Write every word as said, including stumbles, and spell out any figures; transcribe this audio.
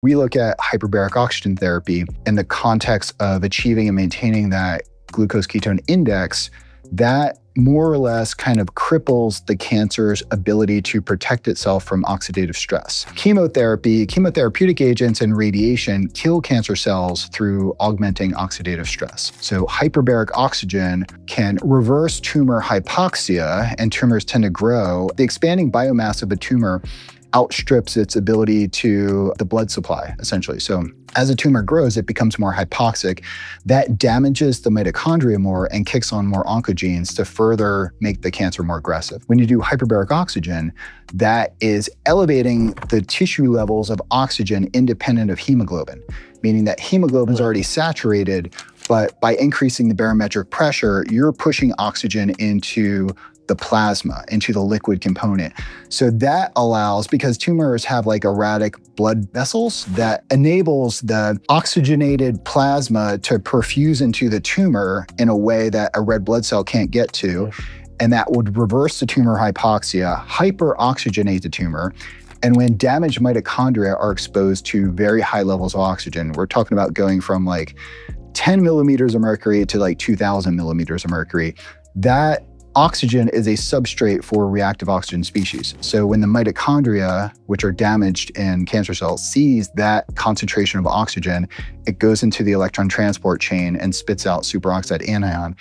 We look at hyperbaric oxygen therapy in the context of achieving and maintaining that glucose ketone index that more or less kind of cripples the cancer's ability to protect itself from oxidative stress. Chemotherapy, chemotherapeutic agents, and radiation kill cancer cells through augmenting oxidative stress. So hyperbaric oxygen can reverse tumor hypoxia, and tumors tend to grow. The expanding biomass of a tumor outstrips its ability to the blood supply, essentially. So as a tumor grows, it becomes more hypoxic. That damages the mitochondria more and kicks on more oncogenes to further make the cancer more aggressive. When you do hyperbaric oxygen, that is elevating the tissue levels of oxygen independent of hemoglobin, meaning that hemoglobin is already saturated, but by increasing the barometric pressure, you're pushing oxygen into the plasma, into the liquid component. So that allows, because tumors have like erratic blood vessels, that enables the oxygenated plasma to perfuse into the tumor in a way that a red blood cell can't get to. And that would reverse the tumor hypoxia, hyperoxygenate the tumor. And when damaged mitochondria are exposed to very high levels of oxygen, we're talking about going from like ten millimeters of mercury to like two thousand millimeters of mercury, that oxygen is a substrate for reactive oxygen species. So when the mitochondria, which are damaged in cancer cells, sees that concentration of oxygen, it goes into the electron transport chain and spits out superoxide anion.